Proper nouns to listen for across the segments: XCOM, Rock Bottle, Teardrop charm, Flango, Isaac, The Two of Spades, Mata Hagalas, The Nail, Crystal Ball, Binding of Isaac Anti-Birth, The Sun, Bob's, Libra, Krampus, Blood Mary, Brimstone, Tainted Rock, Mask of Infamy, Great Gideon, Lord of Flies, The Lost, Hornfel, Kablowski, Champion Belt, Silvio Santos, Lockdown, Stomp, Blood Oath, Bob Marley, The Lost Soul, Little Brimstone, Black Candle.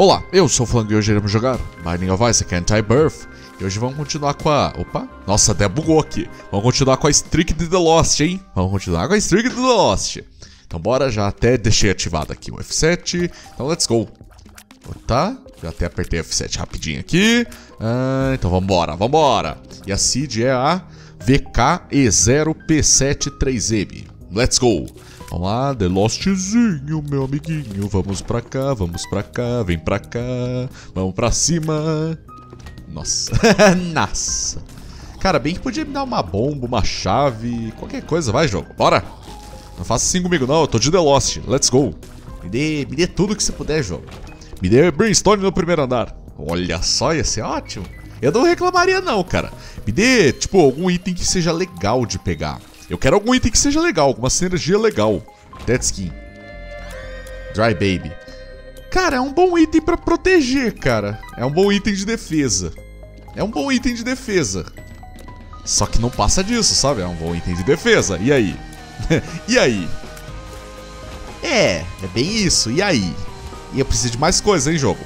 Olá, eu sou o Flango e hoje iremos jogar Binding of Isaac Anti-Birth. E hoje vamos continuar com a... Opa! Nossa, até bugou aqui. Vamos continuar com a streak de The Lost, hein? Vamos continuar com a streak de The Lost. Então bora, já até deixei ativado aqui o F7. Então let's go. Tá? Já até apertei o F7 rapidinho aqui. Então vambora, vambora. E a seed é a VKE0P73M. Let's go. Vamos lá, The Lostzinho, meu amiguinho. Vamos pra cá, vem pra cá. Vamos pra cima. Nossa. Nossa. Cara, bem que podia me dar uma bomba, uma chave, qualquer coisa. Vai, jogo. Bora. Não faça assim comigo, não. Eu tô de The Lost. Let's go. Me dê tudo que você puder, jogo. Me dê Brimstone no primeiro andar. Olha só, ia ser ótimo. Eu não reclamaria, não, cara. Me dê, tipo, algum item que seja legal de pegar. Eu quero algum item que seja legal, alguma sinergia legal. Dead skin. Dry baby. Cara, é um bom item pra proteger, cara. É um bom item de defesa. É um bom item de defesa. Só que não passa disso, sabe? É um bom item de defesa. E aí? E aí? É bem isso. E aí? E eu preciso de mais coisa, hein, jogo?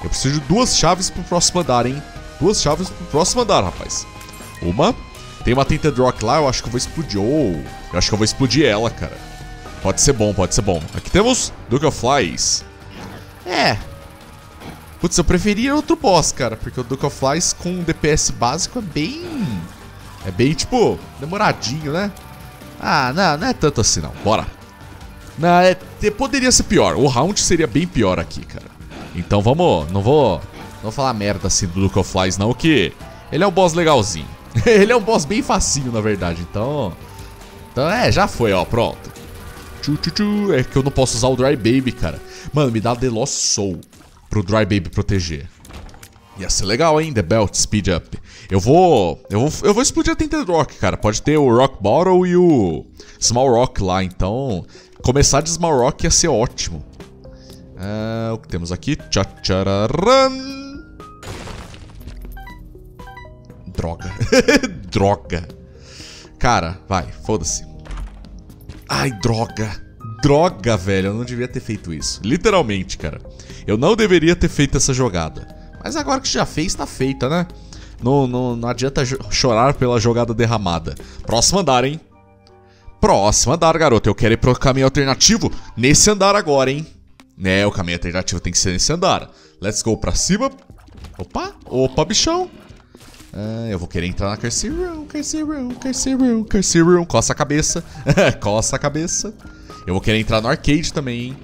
Eu preciso de duas chaves pro próximo andar, hein? Duas chaves pro próximo andar, rapaz. Uma... Tem uma Tainted Rock lá, eu acho que eu vou explodir. Eu acho que eu vou explodir ela, cara. Pode ser bom, pode ser bom. Aqui temos Duke of Flies. É. Putz, eu preferia outro boss, cara. Porque o Duke of Flies com um DPS básico é bem... É bem, tipo, demoradinho, né? Ah, não é tanto assim, não. Bora. Não, poderia ser pior. O round seria bem pior aqui, cara. Então vamos... Não vou falar merda assim do Duke of Flies, não, que... Ele é um boss legalzinho. Ele é um boss bem facinho, na verdade, então já foi, ó, pronto. É que eu não posso usar o Dry Baby, cara. Mano, me dá The Lost Soul pro Dry Baby proteger. Ia ser legal, hein, The Belt Speed Up. Eu vou explodir a Tainted Rock, cara. Pode ter o Rock Bottle e o Small Rock lá, então começar de Small Rock ia ser ótimo. O que temos aqui? Tchararam. Droga. Droga. Cara, vai, foda-se. Ai, droga. Droga, velho, eu não devia ter feito isso. Literalmente, cara. Eu não deveria ter feito essa jogada. Mas agora que já fez, tá feita, né? Não adianta chorar pela jogada derramada. Próximo andar, hein? Próximo andar, garoto. Eu quero ir pro caminho alternativo nesse andar agora, hein? Né, o caminho alternativo tem que ser nesse andar. Let's go pra cima. Opa, opa, bichão. Eu vou querer entrar na Curse Room. Coça a cabeça. Coça a cabeça. Eu vou querer entrar no arcade também, hein?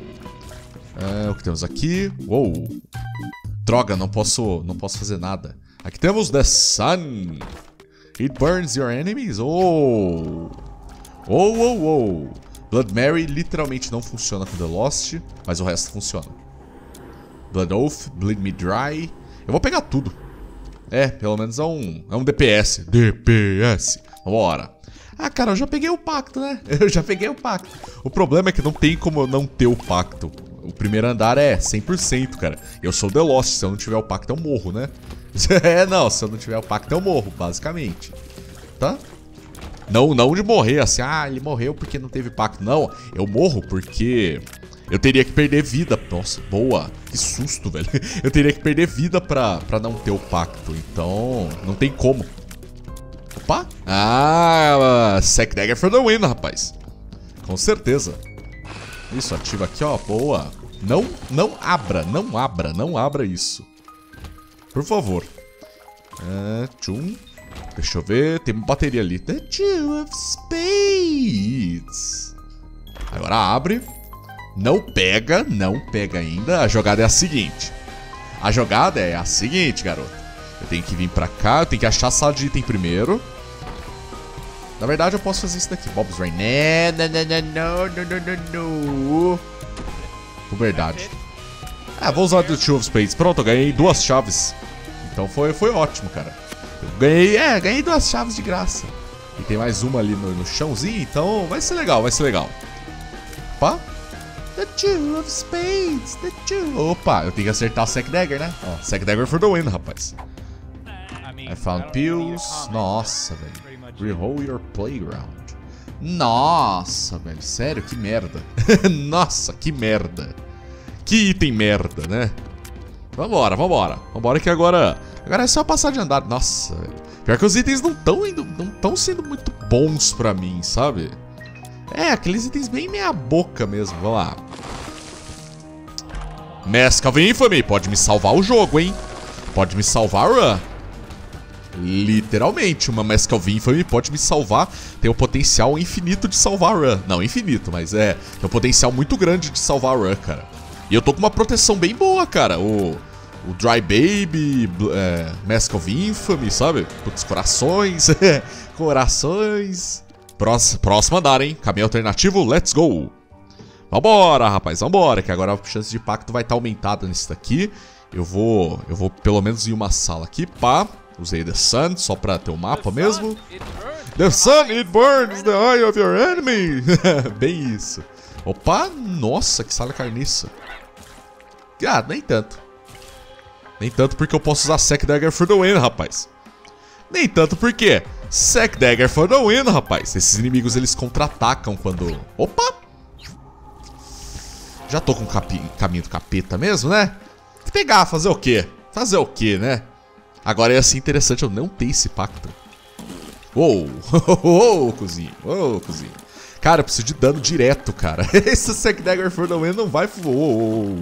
O que temos aqui? Uou. Droga, não posso fazer nada. Aqui temos The Sun. It burns your enemies. Oh. Oh. Blood Mary literalmente não funciona com The Lost, mas o resto funciona. Blood Oath, Bleed Me Dry. Eu vou pegar tudo. É, pelo menos é um DPS. DPS. Vambora. Ah, cara, eu já peguei o pacto, né? Eu já peguei o pacto. O problema é que não tem como eu não ter o pacto. O primeiro andar é 100%, cara. Eu sou The Lost. Se eu não tiver o pacto, eu morro, né? É, não. Se eu não tiver o pacto, eu morro, basicamente. Tá? Não de morrer, assim. Ah, ele morreu porque não teve pacto. Não, eu morro porque... Eu teria que perder vida. Nossa, boa. Que susto, velho. Eu teria que perder vida pra não ter o pacto. Então, não tem como. Opa. Ah, Sack Dagger for the win, rapaz. Com certeza. Isso, ativa aqui, ó. Boa. Não abra isso. Por favor. Tchum. Deixa eu ver. Tem uma bateria ali. The Two of Spades. Agora abre. Não pega ainda. A jogada é a seguinte, garoto. Eu tenho que vir pra cá, eu tenho que achar a sala de item primeiro. Na verdade, eu posso fazer isso daqui. Bob's Rain. Não. Por verdade. Ah, vou usar The Two of Spades. Pronto, eu ganhei duas chaves. Então foi ótimo, cara. Eu ganhei duas chaves de graça. E tem mais uma ali no chãozinho, então vai ser legal, vai ser legal. Opa. The Two of Spades, the Two... Opa, eu tenho que acertar o Sack Dagger, né? Ó, Sack Dagger for the win, rapaz. I found pills. Nossa, velho. Reroll your playground. Nossa, velho. Sério, que merda. Nossa, que merda. Que item merda, né? Vambora que agora... Agora é só passar de andar. Nossa, velho. Pior que os itens não estão indo... Não estão sendo muito bons pra mim, sabe? É, aqueles itens bem meia boca mesmo. Vamos lá. Mask of Infamy. Pode me salvar o jogo, hein? Pode me salvar a run. Literalmente, uma Mask of Infamy pode me salvar. Tem o potencial infinito de salvar a run. Não, infinito, mas é... Tem um potencial muito grande de salvar a run, cara. E eu tô com uma proteção bem boa, cara. O Dry Baby, Mask of Infamy, sabe? Putz, corações. Corações. Próximo andar, hein? Caminho alternativo, let's go. Vambora, rapaz, vambora. Que agora a chance de impacto vai estar aumentada nesse daqui. Eu vou pelo menos em uma sala aqui, pá. Usei The Sun, só pra ter o mapa mesmo. The Sun, it burns the eye of your enemy. Bem isso. Opa, nossa, que sala carniça. Ah, nem tanto. Nem tanto porque eu posso usar Sack Dagger for the win, rapaz. Nem tanto porque Sack Dagger for the win, rapaz. Esses inimigos, eles contra-atacam quando... Opa! Já tô com o caminho do capeta mesmo, né? Tem que pegar, fazer o quê? Fazer o quê, né? Agora ia ser interessante eu não ter esse pacto. Uou! Uou, cozinha! Uou, cozinha! Cara, eu preciso de dano direto, cara. Esse Sack Dagger for the win não vai... Uou!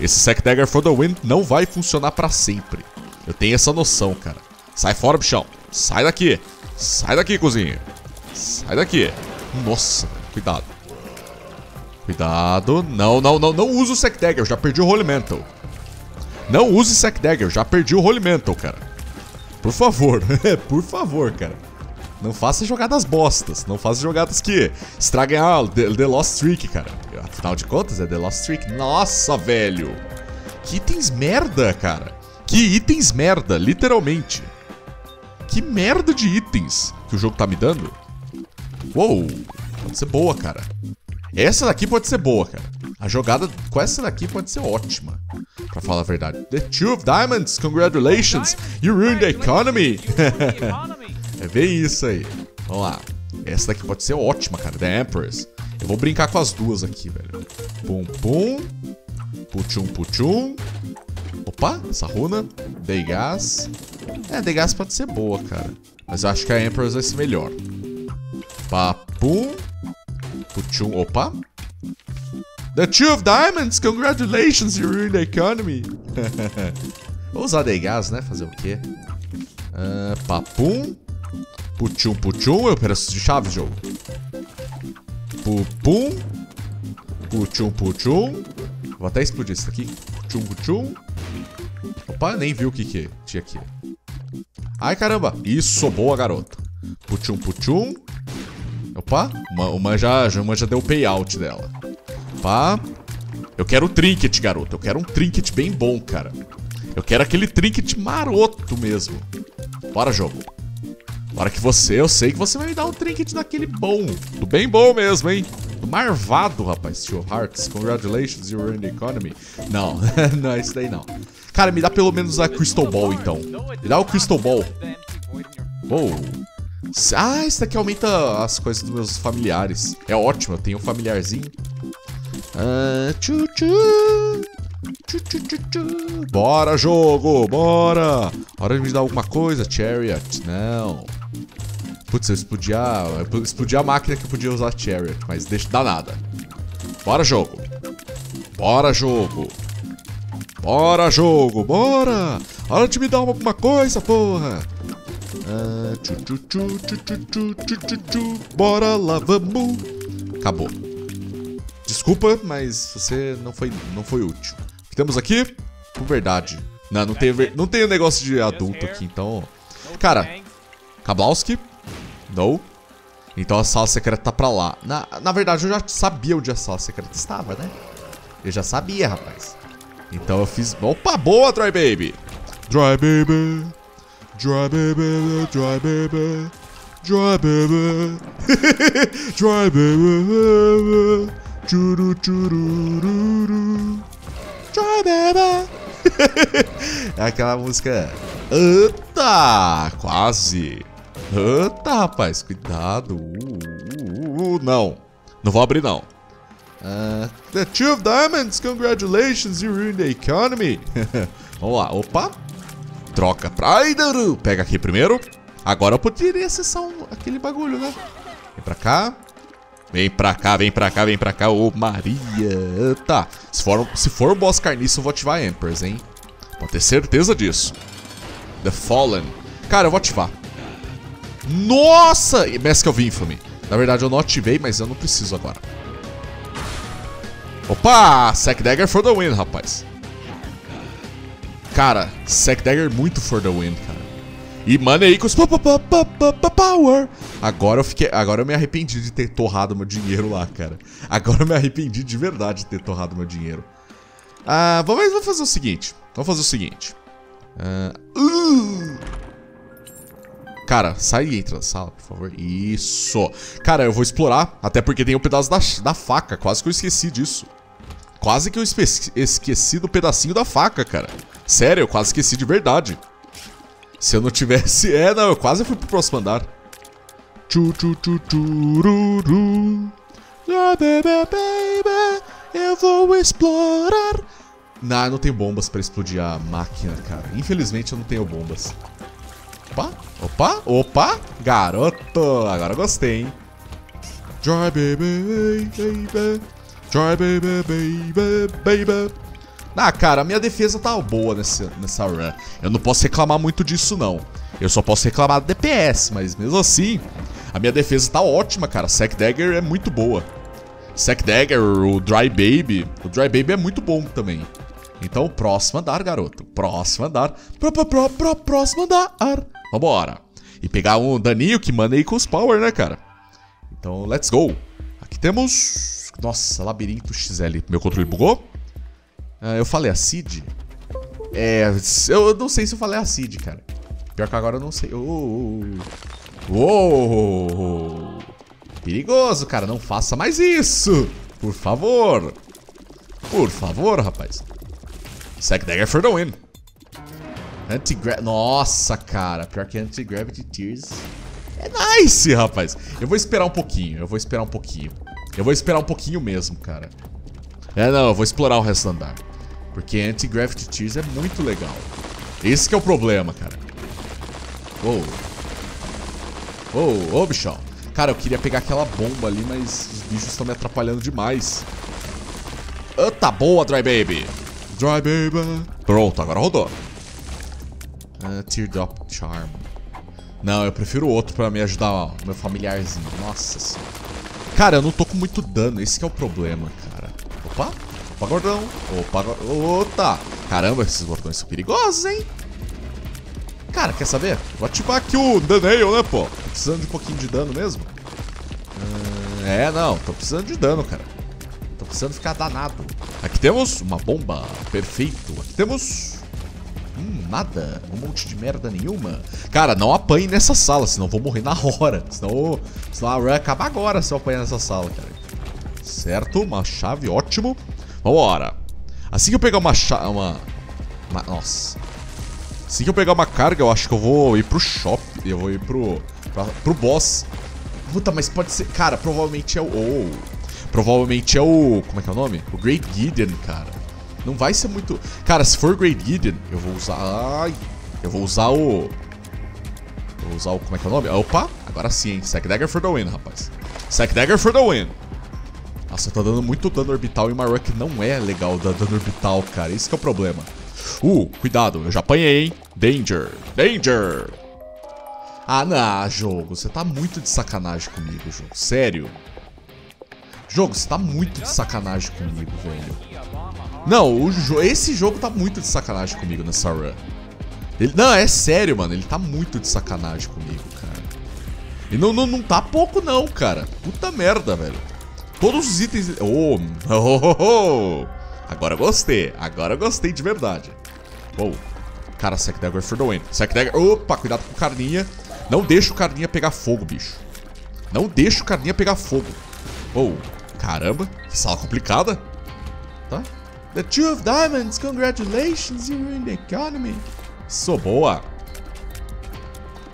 Esse Sack Dagger for the Win não vai funcionar pra sempre. Eu tenho essa noção, cara. Sai fora, bichão. Sai daqui. Sai daqui, cozinha. Sai daqui. Nossa, cuidado. Cuidado. Não, não, não. Não usa o Sack Dagger. Eu já perdi o Holy Mantle. Não use Sack Dagger. Eu já perdi o Holy Mantle, cara. Por favor. Por favor, cara. Não faça jogadas bostas. Não faça jogadas que estraguem a The Lost Trick, cara. Afinal de contas, é The Lost Trick. Nossa, velho. Que itens merda, cara. Que itens merda, literalmente. Que merda de itens que o jogo tá me dando. Uou. Pode ser boa, cara. Essa daqui pode ser boa, cara. A jogada com essa daqui pode ser ótima, pra falar a verdade. The Two of Diamonds, congratulations. You ruined the economy. É bem isso aí. Vamos lá. Essa daqui pode ser ótima, cara. The Empress. Eu vou brincar com as duas aqui, velho. Pum, pum. Puchum, puchum. Opa, essa runa. The Gas. É, The Gas pode ser boa, cara. Mas eu acho que a Empress vai ser melhor. Papum. Puchum. Opa. The Two of Diamonds. Congratulations, you ruined the economy. Vou usar The Gas, né? Fazer o quê? Papum. Puchum, puchum, eu peço de chave, jogo. Pupum. Puchum, puchum. Vou até explodir isso daqui. Puchum, puchum. Opa, nem vi o que tinha aqui. Ai, caramba. Isso, boa, garoto. Puchum, puchum. Opa, uma já deu o payout dela. Opa. Eu quero um trinket, garoto. Eu quero um trinket bem bom, cara. Eu quero aquele trinket maroto mesmo. Bora, jogo. Agora que você, eu sei que você vai me dar um trinket daquele bom. Do bem bom mesmo, hein? Do marvado, rapaz. Two of Hearts, congratulations, you were in the economy. Não, não é isso daí não. Cara, me dá pelo menos a Crystal Ball, então. Me dá o Crystal Ball. Uou. Ah, isso daqui aumenta as coisas dos meus familiares. É ótimo, eu tenho um familiarzinho. Tchu-tchu. Bora, jogo, bora. Hora de me dar alguma coisa, Chariot. Não. Putz, eu explodi a máquina que eu podia usar Chariot, mas deixa dar nada. Bora, jogo. Bora, jogo. Bora, jogo, bora. Hora de me dar alguma coisa, porra. Bora lá, vamos. Acabou. Desculpa, mas você não foi útil. O que temos aqui? Por verdade. Não, não tem um negócio de adulto aqui, então... Cara, Kablowski? Não. Então a sala secreta tá pra lá. Na verdade, eu já sabia onde a sala secreta estava, né? Eu já sabia, rapaz. Então eu fiz... Opa, boa, Dry Baby! Dry Baby! Dry Baby! Dry Baby! Dry Baby! Dry Baby! Churu, churururu. Tchau, beba. É aquela música. Eita, quase. Eita, rapaz, cuidado. Não, não vou abrir não. The Two of Diamonds, congratulations, you ruined the economy. Vamos lá, opa. Troca pra... Ai, não. Pega aqui primeiro. Agora eu poderia acessar aquele bagulho, né? Vem pra cá. Vem pra cá, vem pra cá, vem pra cá. Ô, Maria. Tá. Se for o boss carniço, eu vou ativar a Empress, hein? Pode ter certeza disso. The Fallen. Cara, eu vou ativar. Nossa! Mask of Infamy. Na verdade, eu não ativei, mas eu não preciso agora. Opa! Sack Dagger for the win, rapaz. Cara, Sack Dagger muito for the win, cara. E money equals power. Agora eu me arrependi de ter torrado meu dinheiro lá, cara. Agora eu me arrependi de verdade de ter torrado meu dinheiro. Ah, vamos fazer o seguinte. Vamos fazer o seguinte. Cara, sai e entra na sala, por favor. Isso. Cara, eu vou explorar. Até porque tem um pedaço da faca. Quase que eu esqueci disso. Quase que eu esqueci do pedacinho da faca, cara. Sério, eu quase esqueci de verdade. Se eu não tivesse... É, não, eu quase fui pro próximo andar. Eu vou explorar. Não, eu não tenho bombas pra explodir a máquina, cara. Infelizmente eu não tenho bombas. Opa, opa, opa. Garoto, agora eu gostei, hein. Dry baby, baby. Dry baby, baby, baby. Ah, cara, a minha defesa tá boa nessa run. Eu não posso reclamar muito disso, não. Eu só posso reclamar do DPS, mas mesmo assim, a minha defesa tá ótima, cara. Sack Dagger é muito boa. Sack Dagger, o Dry Baby. O Dry Baby é muito bom também. Então, próximo andar, garoto. Próximo andar. Próximo andar. Vambora. E pegar um daninho que manda aí com os power, né, cara? Então, let's go. Aqui temos... Nossa, labirinto XL. Meu controle bugou? Eu falei a Cid? É, eu não sei se eu falei a Cid, cara. Pior que agora eu não sei. Perigoso, cara. Não faça mais isso. Por favor. Por favor, rapaz. Sack Dagger for the win. Nossa, cara. Pior que Antigravity Tears. É nice, rapaz. Eu vou esperar um pouquinho. Eu vou esperar um pouquinho. Eu vou esperar um pouquinho mesmo, cara. É, não, eu vou explorar o resto do andar. Porque Anti-Gravity Tears é muito legal. Esse que é o problema, cara. Ô, bichão. Cara, eu queria pegar aquela bomba ali, mas os bichos estão me atrapalhando demais. Ah, tá boa, Dry Baby. Dry Baby. Pronto, agora rodou. Teardrop Charm. Não, eu prefiro outro pra me ajudar, ó. Meu familiarzinho. Nossa senhora. Cara, eu não tô com muito dano. Esse que é o problema, cara. Opa, opa, gordão. Opa, tá. Caramba, esses gordões são perigosos, hein? Cara, quer saber? Vou ativar aqui o The Nail, né, pô? Tô precisando de um pouquinho de dano mesmo. É, não. Tô precisando de dano, cara. Tô precisando ficar danado. Aqui temos uma bomba. Perfeito. Aqui temos... nada. Um monte de merda nenhuma. Cara, não apanhe nessa sala, senão eu vou morrer na hora. Senão a run acaba agora se eu apanhar nessa sala, cara. Certo, uma chave, ótimo. Vambora. Assim que eu pegar uma chave... Nossa. Assim que eu pegar uma carga, eu acho que eu vou ir pro shopping. Eu vou ir pro boss. Puta, mas pode ser... Cara, provavelmente é o... Provavelmente é o... Como é que é o nome? O Great Gideon, cara. Não vai ser muito... Cara, se for Great Gideon, eu vou usar... Ai, eu vou usar o... Como é que é o nome? Opa, agora sim, hein? Sack Dagger for the win, rapaz. Sack Dagger for the win. Nossa, eu tô dando muito dano orbital e uma run que não é legal dar dano orbital, cara. Esse que é o problema. Cuidado, eu já apanhei, hein? Danger, danger. Ah, não, jogo. Você tá muito de sacanagem comigo, jogo. Sério. Jogo, você tá muito de sacanagem comigo, velho. Não, esse jogo tá muito de sacanagem comigo nessa run. Não, é sério, mano. Ele tá muito de sacanagem comigo, cara. E não tá pouco, não, cara. Puta merda, velho. Todos os itens... Agora eu gostei. Agora eu gostei de verdade. Cara, Sack Dagger for the win. Sack Dagger... Opa, cuidado com o Carninha. Não deixa o Carninha pegar fogo, bicho. Não deixa o Carninha pegar fogo. Caramba. Que sala complicada. Tá. The Two of Diamonds, congratulations, you're in the economy. Sou boa.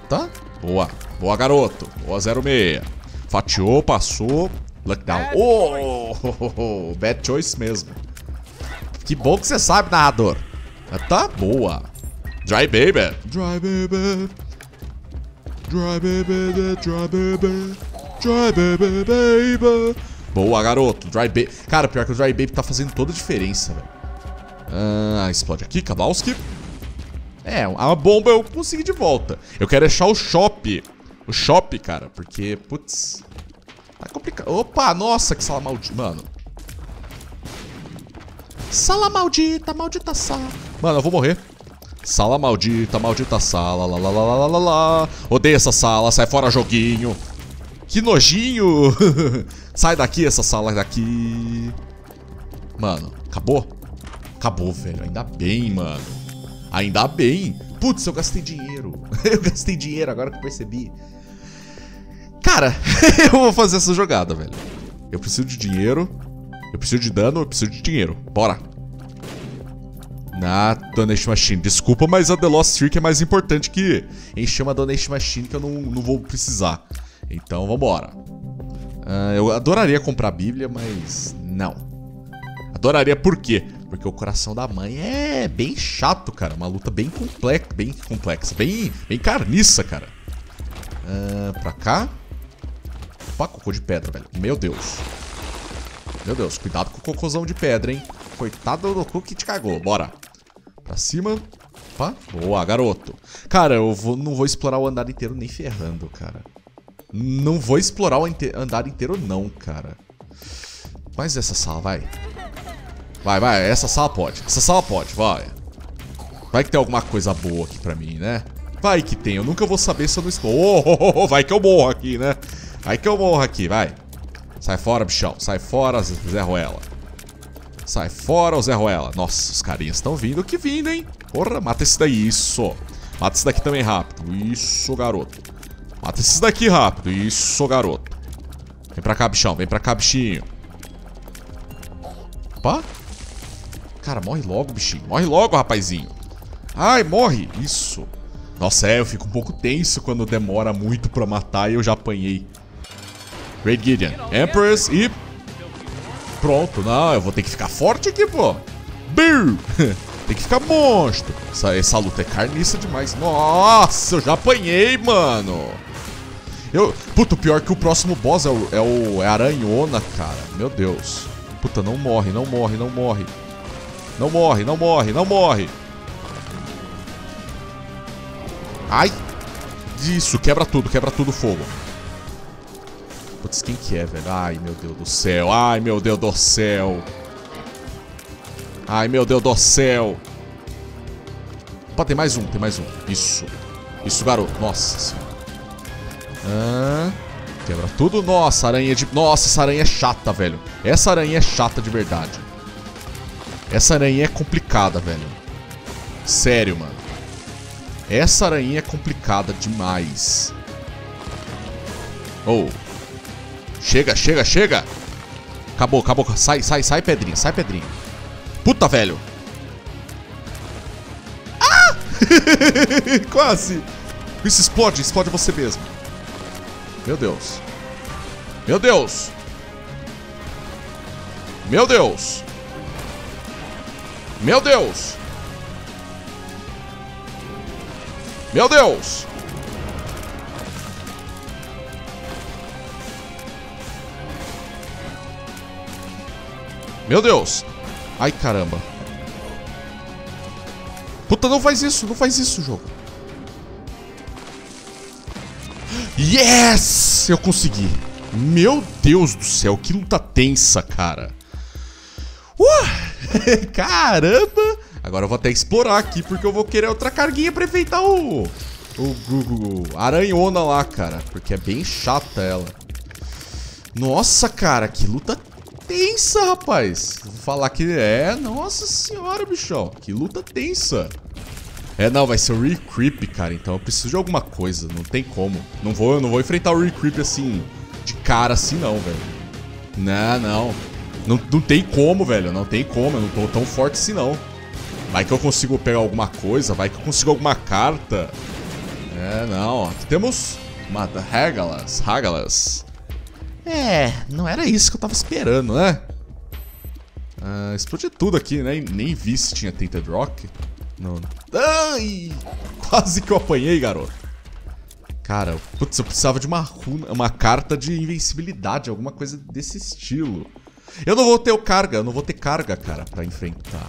Tá. Boa. Boa, garoto. Boa, 06. Fatiou, passou... Lockdown. Bad choice mesmo. Que bom que você sabe, narrador. Tá boa. Dry baby. Dry baby. Dry baby. Dry baby. Dry baby, baby. Boa, garoto. Dry baby. Cara, pior que o dry baby tá fazendo toda a diferença, velho. Ah, explode aqui, Kablowski. É, a bomba eu consegui de volta. Eu quero achar o shop. O shop, cara, porque, putz, tá complicado. Opa, nossa, que sala maldita, mano. Sala maldita, maldita sala. Mano, eu vou morrer. Sala maldita, maldita sala. Lá, lá, lá, lá, lá, lá. Odeio essa sala, sai fora, joguinho. Que nojinho. Sai daqui, essa sala daqui. Mano, acabou? Acabou, velho, ainda bem, mano. Ainda bem. Putz, eu gastei dinheiro. Eu gastei dinheiro, agora que eu percebi. Cara, eu vou fazer essa jogada, velho. Eu preciso de dinheiro. Eu preciso de dano, eu preciso de dinheiro. Bora. Na Donation Machine. Desculpa, mas a The Lost Cirque é mais importante que encher uma Donation Machine que eu não vou precisar. Então, vambora. Eu adoraria comprar a Bíblia, mas não. Adoraria por quê? Porque o coração da mãe é bem chato, cara. Uma luta bem complexa, bem complexa. Bem carniça, cara. Pra cá. Opa, cocô de pedra, velho. Meu Deus. Meu Deus, cuidado com o cocôzão de pedra, hein. Coitado do cu que te cagou. Bora. Pra cima. Opa. Boa, garoto. Cara, eu não vou explorar o andar inteiro nem ferrando, cara. Não vou explorar o andar inteiro não, cara. Mas essa sala, vai. Vai, essa sala pode. Essa sala pode, vai. Vai que tem alguma coisa boa aqui pra mim, né? Vai que tem, eu nunca vou saber se eu não estou. Vai que eu morro aqui, né? Vai que eu morro aqui, vai. Sai fora, bichão. Sai fora, Zé Ruela. Sai fora, o Zé Ruela. Nossa, os carinhas estão vindo. Que vindo, hein? Porra, mata esse daí, isso. Mata esse daqui também rápido. Isso, garoto. Mata esse daqui rápido. Isso, garoto. Vem pra cá, bichão. Vem pra cá, bichinho. Opa. Cara, morre logo, bichinho. Morre logo, rapazinho. Ai, morre. Isso. Nossa, eu fico um pouco tenso quando demora muito pra matar e eu já apanhei. Great Gideon. Empress e... Pronto. Não, eu vou ter que ficar forte aqui, pô. Tem que ficar monstro. Essa luta é carniça demais. Nossa, eu já apanhei, mano. Puta, o pior é que o próximo boss é Aranhona, cara. Meu Deus. Puta, não morre, não morre, não morre. Não morre, não morre, não morre. Ai. Isso, quebra tudo fogo. Putz, quem que é, velho? Ai, meu Deus do céu. Ai, meu Deus do céu. Ai, meu Deus do céu. Opa, tem mais um, tem mais um. Isso. Isso, garoto. Nossa senhora. Quebra tudo. Nossa, aranha de... Nossa, essa aranha é chata, velho. Essa aranha é chata de verdade. Essa aranha é complicada, velho. Sério, mano. Essa aranha é complicada demais. Oh. Chega, chega, chega. Acabou, acabou. Sai, sai, sai, pedrinha. Sai, pedrinha. Puta, velho. Ah! Quase. Isso explode. Explode você mesmo. Meu Deus. Meu Deus. Meu Deus. Meu Deus! Meu Deus! Meu Deus! Ai, caramba! Puta, não faz isso! Não faz isso, jogo! Yes! Eu consegui! Meu Deus do céu! Que luta tensa, cara! Caramba! Agora eu vou até explorar aqui, porque eu vou querer outra carguinha pra enfeitar o aranhona lá, cara. Porque é bem chata ela. Nossa, cara, que luta tensa, rapaz. Vou falar que é... Nossa senhora, bichão. Que luta tensa. É, não, vai ser o Re-Creep, cara. Então eu preciso de alguma coisa, não tem como. Eu não vou enfrentar o Re-Creep assim, de cara assim não, velho. Não, não. Não tem como, velho, não tem como. Eu não tô tão forte assim, não. Vai que eu consigo pegar alguma coisa. Vai que eu consigo alguma carta. É, não, aqui temos Mata Hagalas, Hagalas. É, não era isso que eu tava esperando, né? Explodiu tudo aqui, né? Nem vi se tinha Tainted Rock. Não. Ai! Quase que eu apanhei, garoto. Cara, putz, eu precisava de uma runa, uma carta de invencibilidade, alguma coisa desse estilo. Eu não vou ter carga, eu não vou ter carga, cara, pra enfrentar.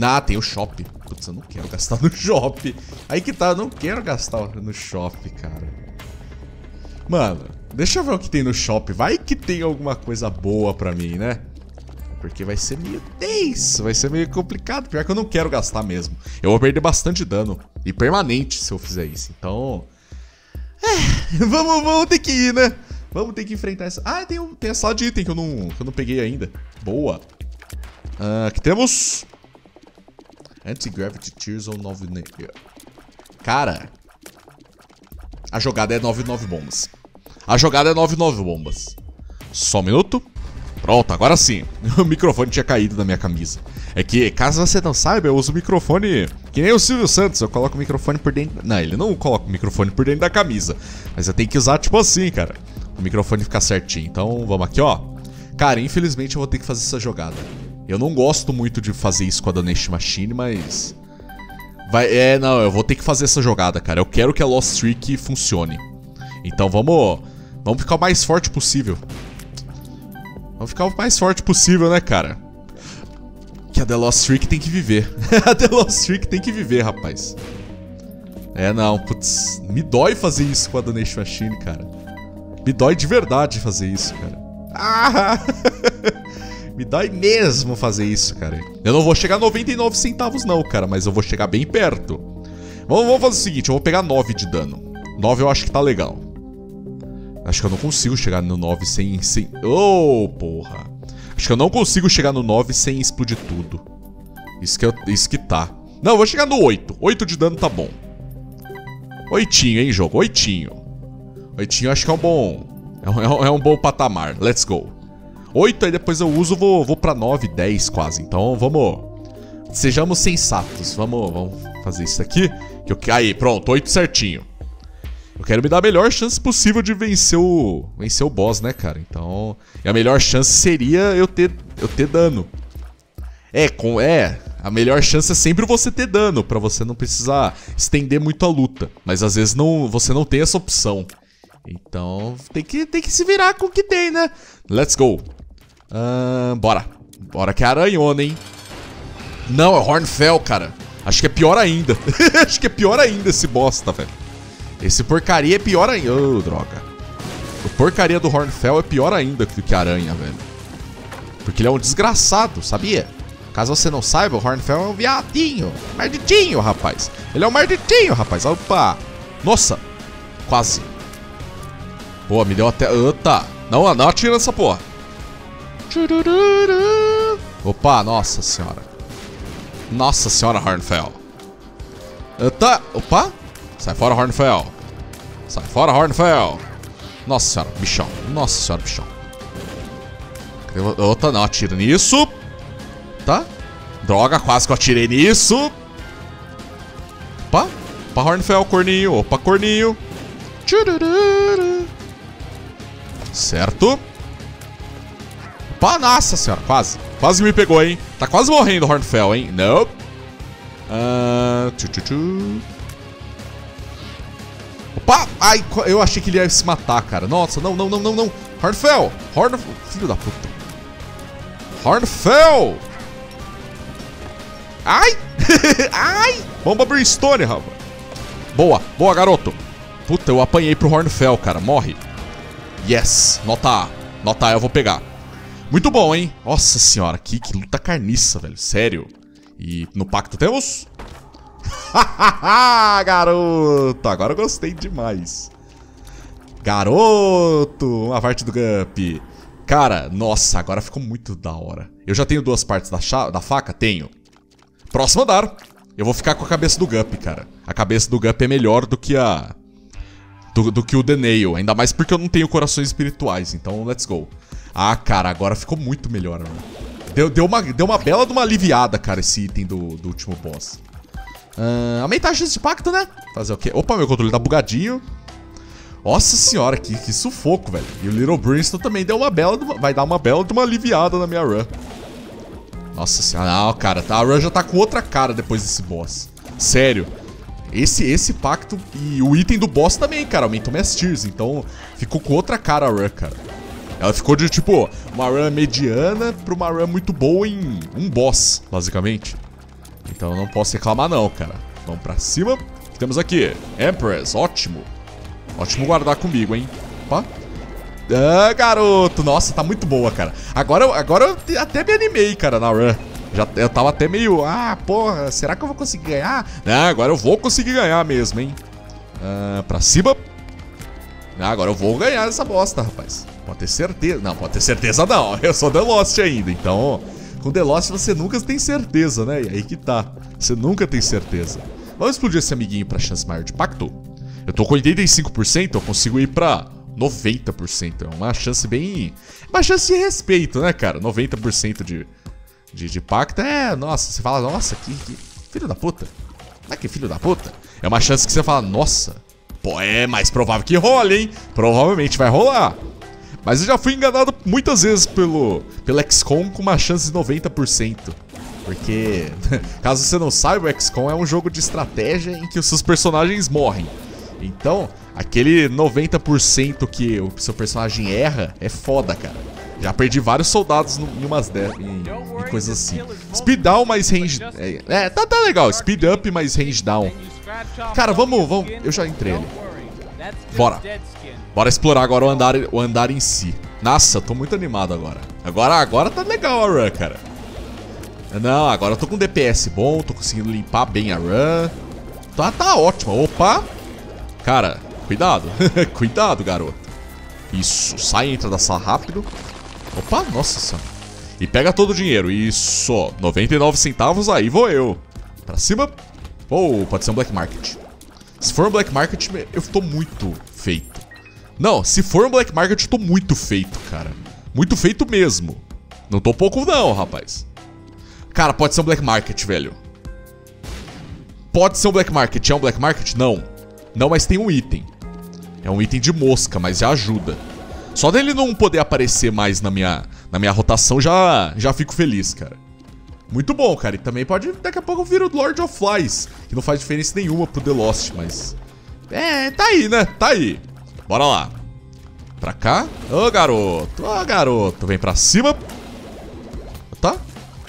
Ah, tem o shop. Putz, eu não quero gastar no shop. Aí que tá, eu não quero gastar no shop, cara. Mano, deixa eu ver o que tem no shop. Vai que tem alguma coisa boa pra mim, né? Porque vai ser meio tenso, vai ser meio complicado. Pior que eu não quero gastar mesmo. Eu vou perder bastante dano. E permanente se eu fizer isso. Então... é, vamos ter que ir, né? Vamos ter que enfrentar essa... ah, tem a sala de item que eu não peguei ainda. Boa. Aqui temos... Antigravity Tears ou 9... Cara... a jogada é 99 bombas. A jogada é 99 bombas. Só um minuto. Pronto, agora sim. O microfone tinha caído da minha camisa. É que, caso você não saiba, eu uso o microfone... que nem o Silvio Santos, eu coloco o microfone por dentro... não, ele não coloca o microfone por dentro da camisa. Mas eu tenho que usar tipo assim, cara. O microfone ficar certinho. Então, vamos aqui, ó. Cara, infelizmente eu vou ter que fazer essa jogada. Eu não gosto muito de fazer isso com a Donation Machine, mas... vai, é, não, eu vou ter que fazer essa jogada, cara. Eu quero que a Lost Streak funcione. Então vamos ficar o mais forte possível. Vamos ficar o mais forte possível, né, cara? Que a The Lost Streak tem que viver. A The Lost Streak tem que viver, rapaz. É, não, putz. Me dói fazer isso com a Donation Machine, cara. Me dói de verdade fazer isso, cara. Ah! Me dói mesmo fazer isso, cara. Eu não vou chegar a 99 centavos não, cara. Mas eu vou chegar bem perto. Vamos fazer o seguinte, eu vou pegar 9 de dano. 9 eu acho que tá legal. Acho que eu não consigo chegar no 9 sem... oh, porra. Acho que eu não consigo chegar no 9 sem explodir tudo. Isso que tá. Não, eu vou chegar no 8. 8 de dano tá bom. Oitinho, hein, jogo? Oitinho. Oitinho acho que é um bom... É um bom patamar. Let's go. 8, aí depois eu uso, vou pra 9, 10 quase. Então vamos... sejamos sensatos. Vamos fazer isso aqui. Aí, pronto. 8 certinho. Eu quero me dar a melhor chance possível de vencer o boss, né, cara? Então... e a melhor chance seria eu ter dano. A melhor chance é sempre você ter dano, pra você não precisar estender muito a luta. Mas às vezes você não tem essa opção. Então tem que se virar com o que tem, né? Let's go. Bora. Bora que é aranhona, hein? Não, é Hornfel, cara. Acho que é pior ainda. Acho que é pior ainda esse bosta, velho. Esse porcaria é pior ainda. Ô, droga. O porcaria do Hornfel é pior ainda do que a aranha, velho. Porque ele é um desgraçado, sabia? Caso você não saiba, o Hornfel é um viadinho. Marditinho, rapaz. Ele é um marditinho, rapaz. Opa. Nossa. Quase. Boa, me deu até... tá. Não atira nessa porra. Opa, nossa senhora. Nossa senhora, Hornfel. Tá. Opa. Sai fora, Hornfel. Sai fora, Hornfel. Nossa senhora, bichão. Nossa senhora, bichão. Tá, não atira nisso. Tá. Droga, quase que eu atirei nisso. Opa. Opa, Hornfel, corninho. Opa, corninho. Certo. Opa, nossa senhora, quase. Quase me pegou, hein. Tá quase morrendo, Hornfel, hein. Não. Opa. Ai, eu achei que ele ia se matar, cara. Nossa, não. Hornfel. Hornfel. Filho da puta. Hornfel. Ai. Ai. Bomba Brimstone, rapaz. Boa. Boa, garoto. Puta, eu apanhei pro Hornfel, cara. Morre. Yes, nota A. Nota A eu vou pegar. Muito bom, hein? Nossa senhora, que luta carniça, velho. Sério. E no pacto temos? Garoto, agora eu gostei demais. Garoto, uma parte do Gump. Cara, nossa, agora ficou muito da hora. Eu já tenho duas partes da faca? Tenho. Próximo andar. Eu vou ficar com a cabeça do Gump, cara. A cabeça do Gump é melhor do que a... do que o The Nail, ainda mais porque eu não tenho corações espirituais, então let's go. Ah, cara, agora ficou muito melhor, mano. Deu uma bela de uma aliviada, cara, esse item do último boss. Aumentar a chance de pacto, né? Fazer o quê? Opa, meu controle tá bugadinho. Nossa senhora, que sufoco, velho. E o Little Brimstone também deu uma bela de uma, vai dar uma bela de uma aliviada na minha run. Nossa senhora, não, cara, a run já tá com outra cara depois desse boss. Sério. Esse pacto e o item do boss também, cara. Aumentou minhas tears. Então ficou com outra cara a run, cara. Ela ficou de tipo uma run mediana pra uma run muito boa em um boss, basicamente. Então eu não posso reclamar não, cara. Vamos pra cima. O que temos aqui? Empress, ótimo. Ótimo guardar comigo, hein. Opa. Ah, garoto. Nossa, tá muito boa, cara. Agora eu até me animei, cara, na run. Eu tava até meio... Ah, porra, será que eu vou conseguir ganhar? Não, agora eu vou conseguir ganhar mesmo, hein? Ah, pra cima. Ah, agora eu vou ganhar essa bosta, rapaz. Pode ter certeza. Não, pode ter certeza não. Eu sou The Lost ainda, então... Com The Lost você nunca tem certeza, né? E aí que tá. Você nunca tem certeza. Vamos explodir esse amiguinho pra chance maior de pacto? Eu tô com 85%, eu consigo ir pra... 90%. É uma chance bem... Uma chance de respeito, né, cara? 90% de pacto é... Nossa, você fala, nossa, que filho da puta. Não é que filho da puta? É uma chance que você fala, nossa, pô, é mais provável que role, hein? Provavelmente vai rolar. Mas eu já fui enganado muitas vezes pelo XCOM com uma chance de 90%. Porque, caso você não saiba, o XCOM é um jogo de estratégia em que os seus personagens morrem. Então, aquele 90% que o seu personagem erra é foda, cara. Já perdi vários soldados em coisas assim. Speed down mais range... tá legal. Speed up mais range down. Cara, vamos... Eu já entrei ali. Bora. Bora explorar agora o andar em si. Nossa, eu tô muito animado agora. Agora tá legal a run, cara. Não, agora eu tô com DPS bom. Tô conseguindo limpar bem a run. Tá ótima. Opa. Cara, cuidado. Cuidado, garoto. Isso. Sai e entra da sala rápido. Opa, nossa senhora. E pega todo o dinheiro. Isso, 99 centavos, aí vou eu. Pra cima. Ou pode ser um Black Market. Se for um Black Market, eu tô muito feito. Não, se for um Black Market, eu tô muito feito, cara. Muito feito mesmo. Não tô pouco não, rapaz. Cara, pode ser um Black Market, velho. Pode ser um Black Market. É um Black Market? Não. Não, mas tem um item. É um item de mosca, mas já ajuda. Só dele não poder aparecer mais na minha rotação, já fico feliz, cara. Muito bom, cara. E também pode, daqui a pouco, vir o Lord of Flies, que não faz diferença nenhuma pro The Lost, mas... É, tá aí, né? Tá aí. Bora lá. Pra cá. Ô, garoto. Ô, garoto. Vem pra cima. Tá?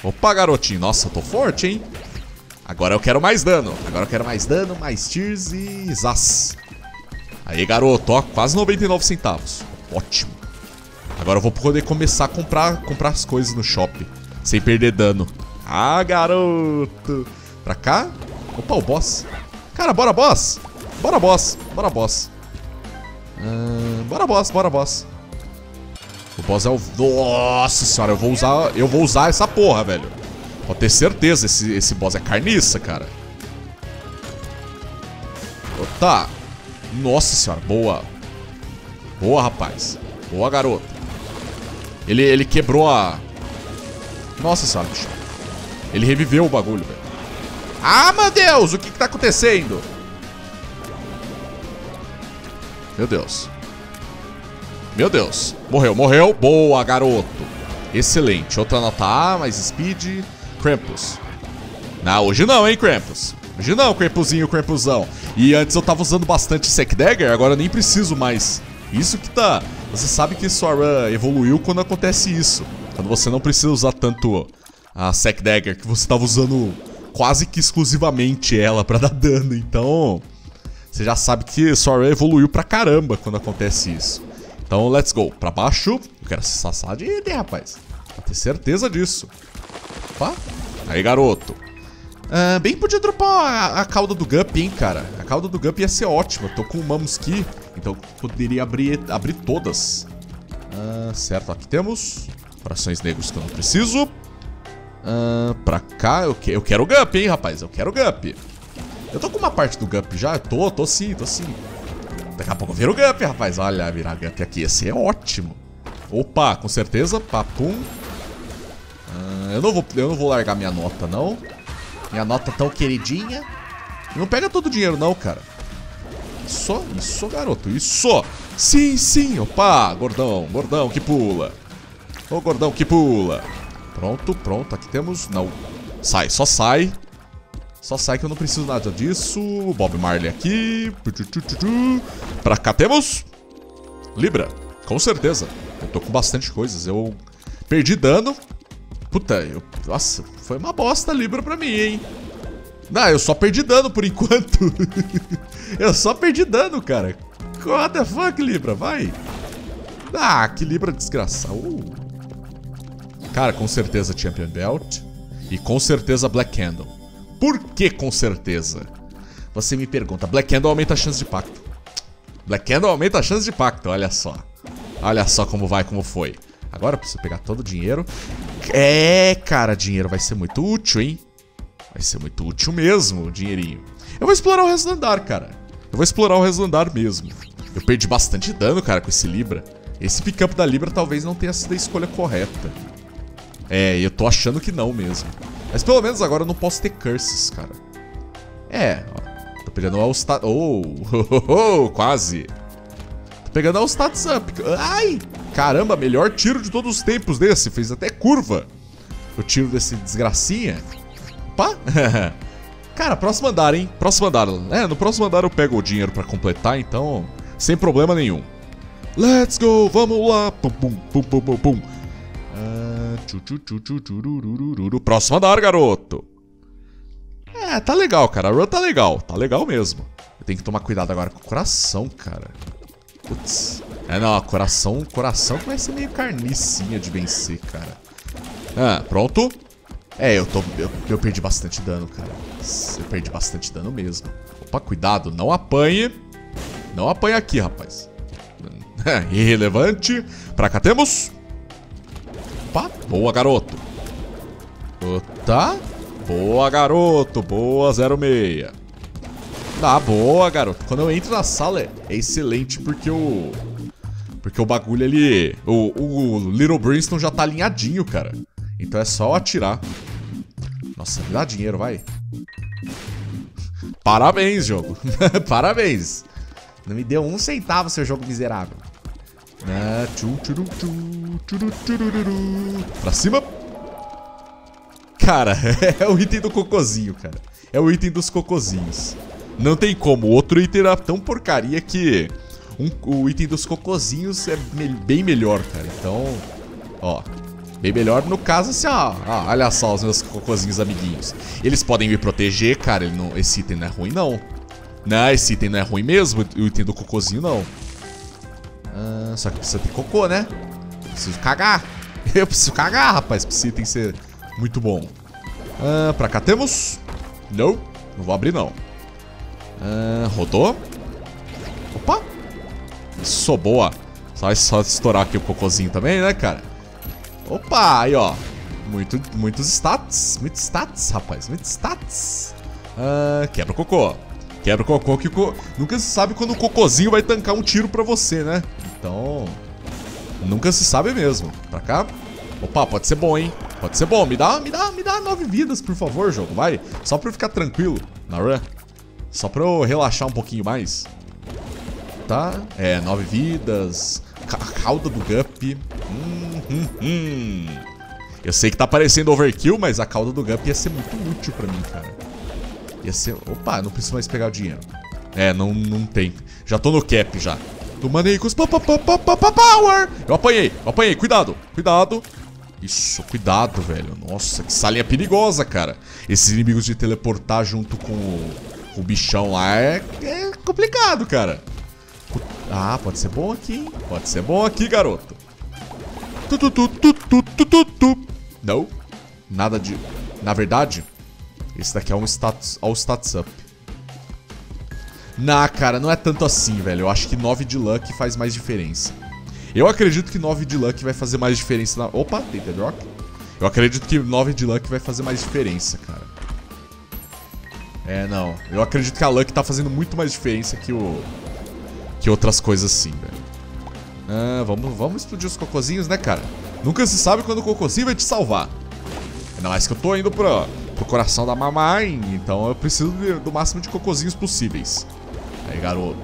Opa, garotinho. Nossa, eu tô forte, hein? Agora eu quero mais dano. Agora eu quero mais dano, mais tears e... Zaz. Aí, garoto. Ó, quase 99 centavos. Ótimo. Agora eu vou poder começar a comprar as coisas no shopping. Sem perder dano. Ah, garoto. Pra cá. Opa, o boss. Cara, bora, boss. Bora, boss. Bora, boss. Bora, boss. Bora, boss. O boss é o... Nossa senhora, eu vou usar essa porra, velho. Pode ter certeza. Esse boss é carniça, cara. Tá. Nossa senhora, boa. Boa, rapaz. Boa, garoto. Ele quebrou a... Nossa senhora, bicho. Ele reviveu o bagulho, velho. Ah, meu Deus! O que que tá acontecendo? Meu Deus. Meu Deus. Morreu, morreu. Boa, garoto. Excelente. Outra nota A, mais speed. Krampus. Não, hoje não, hein, Krampus. Hoje não, Krampusinho, Krampusão. E antes eu tava usando bastante Sack Dagger, agora eu nem preciso mais... Isso que tá... Você sabe que sua run evoluiu quando acontece isso. Quando você não precisa usar tanto a Sack Dagger, que você tava usando quase que exclusivamente ela pra dar dano. Então, você já sabe que sua run evoluiu pra caramba quando acontece isso. Então, let's go. Pra baixo. Eu quero acessar a sala de item, rapaz. Pra ter certeza disso. Opa. Aí, garoto. Ah, bem podia dropar a cauda do Gump, hein, cara. A cauda do Gump ia ser ótima. Tô com o Mamuski, então poderia abrir todas. Certo, aqui temos corações negros que eu não preciso. Pra cá, eu quero o Gump, hein, rapaz. Eu quero o Gump. Eu tô com uma parte do Gump já. Tô sim. Daqui a pouco eu viro o Gump, rapaz. Olha, virar Gump aqui, esse é ótimo. Opa, com certeza. Papum. Eu não vou largar minha nota, não. Minha nota tão queridinha. Não pega todo o dinheiro, não, cara. Isso, garoto, isso. Sim, opa, gordão que pula. Ô, gordão que pula. Pronto, aqui temos, não. Sai, só sai. Só sai que eu não preciso nada disso. Bob Marley aqui. Pra cá temos Libra, com certeza. Eu tô com bastante coisas. Eu perdi dano. Puta, nossa, foi uma bosta a Libra pra mim, hein. Não, eu só perdi dano por enquanto. Eu só perdi dano, cara. What the fuck, Libra, vai. Ah, que Libra desgraçada. Cara, com certeza Champion Belt. E com certeza Black Candle. Por que com certeza? Você me pergunta, Black Candle aumenta a chance de pacto. Black Candle aumenta a chance de pacto, olha só. Olha só como vai, como foi. Agora eu preciso pegar todo o dinheiro. É, cara, dinheiro vai ser muito útil, hein. Vai ser muito útil mesmo, dinheirinho. Eu vou explorar o resto do andar, cara. Eu vou explorar o resto do andar mesmo. Eu perdi bastante dano, cara, com esse Libra. Esse pickup da Libra talvez não tenha sido a escolha correta. É, eu tô achando que não mesmo. Mas pelo menos agora eu não posso ter curses, cara. É, ó. Tô pegando o stat... Oh, quase. Tô pegando o status up. Ai, caramba, melhor tiro de todos os tempos desse. Fez até curva. O tiro desse desgracinha. Opa. Cara, próximo andar, hein. Próximo andar. É, no próximo andar eu pego o dinheiro pra completar, então... Sem problema nenhum. Let's go, vamos lá. Pum, pum, pum, pum, pum, pum. Próximo andar, garoto. É, tá legal, cara. A run tá legal. Tá legal mesmo. Eu tenho que tomar cuidado agora com o coração, cara. Putz. É, não. Coração vai ser meio carnicinha de vencer, cara. Ah, pronto. É, eu perdi bastante dano, cara. Eu perdi bastante dano mesmo. Opa, cuidado. Não apanhe. Não apanhe aqui, rapaz. Irrelevante. Pra cá temos... Opa, boa, garoto. Tá. Boa, garoto. Boa, 06. Tá, boa, garoto. Quando eu entro na sala é excelente porque o... Porque o bagulho ali... O Little Brimstone já tá alinhadinho, cara. Então é só atirar. Nossa, me dá dinheiro, vai. Parabéns, jogo. Parabéns. Não me deu um centavo, seu jogo miserável. Pra cima. Cara, é o item do cocôzinho, cara. É o item dos cocôzinhos. Não tem como, o outro item era tão porcaria que o item dos cocôzinhos é bem melhor, cara. Então, ó, bem melhor no caso assim, ó, olha só os meus cocôzinhos amiguinhos. Eles podem me proteger, cara. Ele não, esse item não é ruim, não. Não, esse item não é ruim mesmo. O item do cocôzinho, não. Ah, só que precisa ter cocô, né? Preciso cagar. Eu preciso cagar, rapaz. Precisa tem que ser muito bom. Ah, pra cá temos. Não, não vou abrir, não. Ah, rodou. Opa. Isso, boa. Só estourar aqui o cocôzinho também, né, cara? Opa, aí, ó. Muitos stats. Muitos stats, rapaz. Muitos stats. Ah, quebra o cocô. Quebra o cocô que nunca se sabe quando o cocôzinho vai tancar um tiro pra você, né? Então... Nunca se sabe mesmo. Pra cá. Opa, pode ser bom, hein? Pode ser bom. Me dá 9 vidas, por favor, jogo. Vai. Só pra eu ficar tranquilo na run. Só pra eu relaxar um pouquinho mais. Tá? É, 9 vidas. A cauda do Gump. Eu sei que tá parecendo overkill, mas a cauda do Gump ia ser muito útil pra mim, cara. Ia ser... Opa, não preciso mais pegar o dinheiro. É, não tem. Já tô no cap, já. Do Maneicos. Power! Eu apanhei. Cuidado. Isso, cuidado, velho. Nossa, que salinha perigosa, cara. Esses inimigos de teleportar junto com o bichão lá é complicado, cara. Ah, pode ser bom aqui, hein? Pode ser bom aqui, garoto. Não. Nada de... Na verdade... Esse daqui é um status, all status up. Nah, cara, não é tanto assim, velho. Eu acho que 9 de luck faz mais diferença. Eu acredito que 9 de luck vai fazer mais diferença na... Opa, Tainted Rock. Eu acredito que 9 de luck vai fazer mais diferença, cara. É, não. Eu acredito que a luck tá fazendo muito mais diferença que outras coisas assim, velho. Ah, vamos explodir os cocôzinhos, né, cara? Nunca se sabe quando o cocôzinho vai te salvar. Ainda mais que eu tô indo pro coração da mamãe, então eu preciso do máximo de cocôzinhos possíveis. Aí, garoto.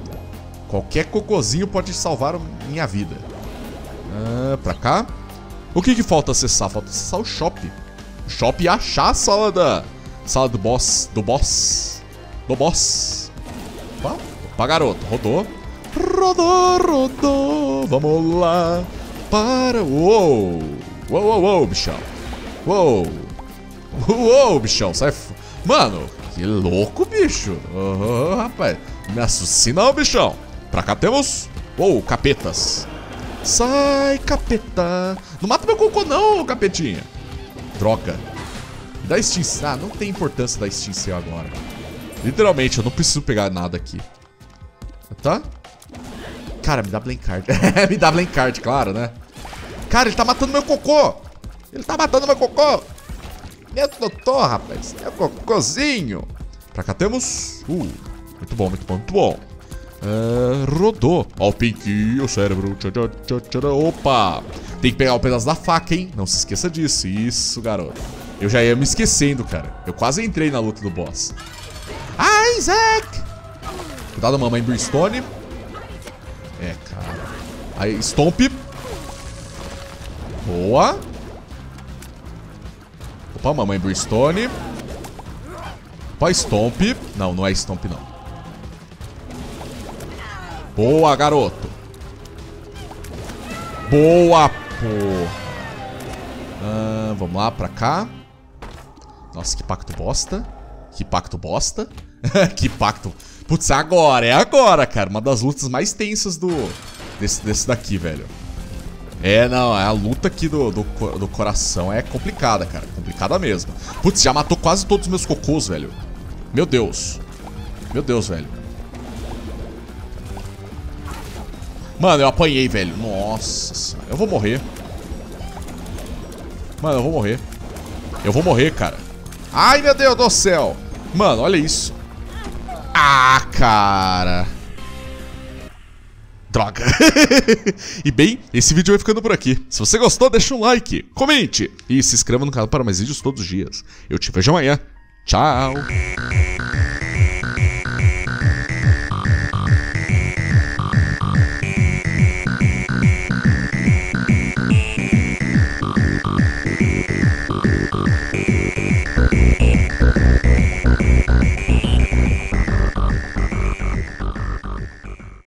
Qualquer cocôzinho pode salvar minha vida. Ah, pra cá. O que falta acessar? Falta acessar o shop. O shop e achar a sala da... Sala do boss. Do boss. Do boss. Opa, opa, garoto. Rodou. Rodou, rodou. Vamos lá. Para. Uou. Uou, uou, uou, bichão. Uou. Uou, bichão. Sai. Mano, que louco, bicho. Oh, rapaz. Não me assuste não, bichão. Pra cá temos. Uou, capetas. Sai, capeta. Não mata meu cocô não, capetinha. Droga. Da extinção. Ah, não tem importância da extinção agora. Literalmente, eu não preciso pegar nada aqui. Tá? Cara, me dá Blank Card. Me dá Blank Card, claro, né? Cara, ele tá matando meu cocô. Ele tá matando meu cocô. Dentro do tô, rapaz. É o cocôzinho. Pra cá temos... muito bom, muito bom, muito bom. Rodou. Ó o Pinky, o cérebro. Opa. Tem que pegar o pedaço da faca, hein? Não se esqueça disso. Isso, garoto. Eu já ia me esquecendo, cara. Eu quase entrei na luta do boss. Isaac! Cuidado, mamãe Brimstone. É, cara. Aí, Stomp. Boa. Opa, mamãe Brimstone. Opa, Stomp. Não, não é Stomp, não. Boa, garoto. Boa, porra. Vamos lá, pra cá. Nossa, que pacto bosta. Que pacto bosta. Que pacto. Putz, agora. É agora, cara. Uma das lutas mais tensas do... Desse daqui, velho. É, não. A luta aqui do coração é complicada, cara. Complicada mesmo. Putz, já matou quase todos os meus cocôs, velho. Meu Deus. Meu Deus, velho. Mano, eu apanhei, velho. Nossa senhora. Eu vou morrer. Mano, eu vou morrer. Eu vou morrer, cara. Ai, meu Deus do céu. Mano, olha isso. Ah, cara. Droga. E bem, esse vídeo vai ficando por aqui. Se você gostou, deixa um like, comente e se inscreva no canal para mais vídeos todos os dias. Eu te vejo amanhã. Tchau.